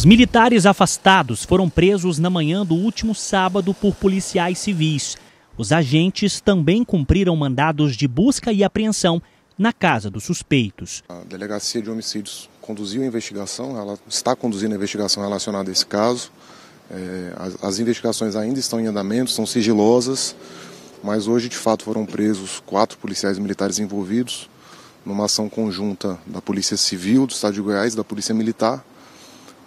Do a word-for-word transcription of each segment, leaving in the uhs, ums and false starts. Os militares afastados foram presos na manhã do último sábado por policiais civis. Os agentes também cumpriram mandados de busca e apreensão na casa dos suspeitos. A Delegacia de Homicídios conduziu a investigação, ela está conduzindo a investigação relacionada a esse caso. É, as, as investigações ainda estão em andamento, são sigilosas, mas hoje de fato foram presos quatro policiais militares envolvidos numa ação conjunta da Polícia Civil do Estado de Goiás e da Polícia Militar.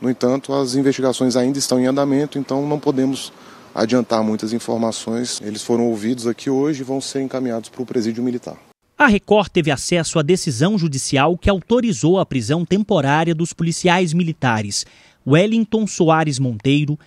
No entanto, as investigações ainda estão em andamento, então não podemos adiantar muitas informações. Eles foram ouvidos aqui hoje e vão ser encaminhados para o presídio militar. A Record teve acesso à decisão judicial que autorizou a prisão temporária dos policiais militares Wellington Soares Monteiro,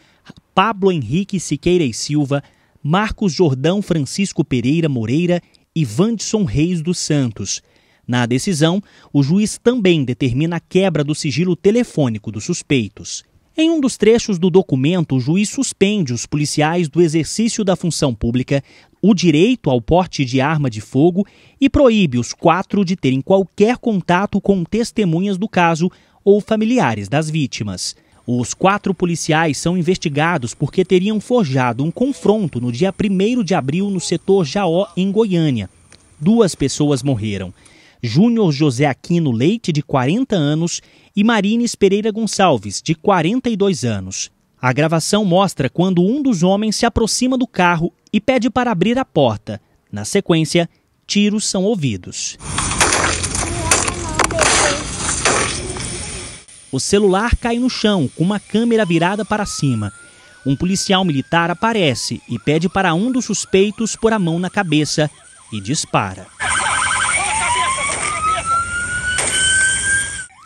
Pablo Henrique Siqueira e Silva, Marcos Jordão Francisco Pereira Moreira e Vandisson Reis dos Santos. Na decisão, o juiz também determina a quebra do sigilo telefônico dos suspeitos. Em um dos trechos do documento, o juiz suspende os policiais do exercício da função pública, o direito ao porte de arma de fogo e proíbe os quatro de terem qualquer contato com testemunhas do caso ou familiares das vítimas. Os quatro policiais são investigados porque teriam forjado um confronto no dia primeiro de abril no setor Jaó, em Goiânia. Duas pessoas morreram. Júnior José Aquino Leite, de quarenta anos, e Marines Pereira Gonçalves, de quarenta e dois anos. A gravação mostra quando um dos homens se aproxima do carro e pede para abrir a porta. Na sequência, tiros são ouvidos. O celular cai no chão, com uma câmera virada para cima. Um policial militar aparece e pede para um dos suspeitos pôr a mão na cabeça e dispara.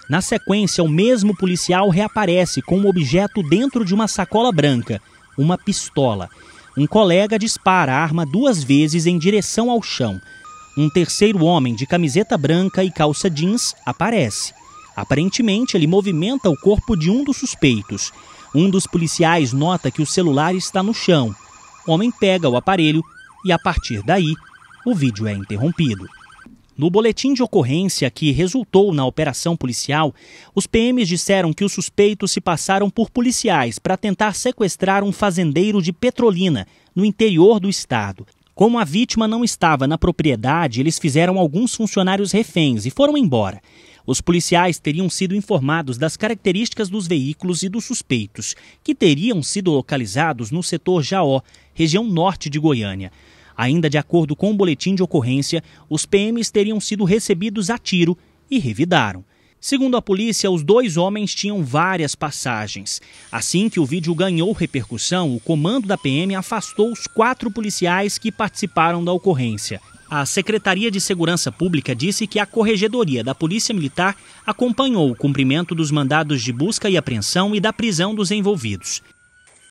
Na sequência, o mesmo policial reaparece com um objeto dentro de uma sacola branca, uma pistola. Um colega dispara a arma duas vezes em direção ao chão. Um terceiro homem de camiseta branca e calça jeans aparece. Aparentemente, ele movimenta o corpo de um dos suspeitos. Um dos policiais nota que o celular está no chão. O homem pega o aparelho e, a partir daí, o vídeo é interrompido. No boletim de ocorrência que resultou na operação policial, os P Ms disseram que os suspeitos se passaram por policiais para tentar sequestrar um fazendeiro de Petrolina, no interior do estado. Como a vítima não estava na propriedade, eles fizeram alguns funcionários reféns e foram embora. Os policiais teriam sido informados das características dos veículos e dos suspeitos, que teriam sido localizados no setor Jaó, região norte de Goiânia. Ainda de acordo com o boletim de ocorrência, os P Ms teriam sido recebidos a tiro e revidaram. Segundo a polícia, os dois homens tinham várias passagens. Assim que o vídeo ganhou repercussão, o comando da P M afastou os quatro policiais que participaram da ocorrência. A Secretaria de Segurança Pública disse que a Corregedoria da Polícia Militar acompanhou o cumprimento dos mandados de busca e apreensão e da prisão dos envolvidos.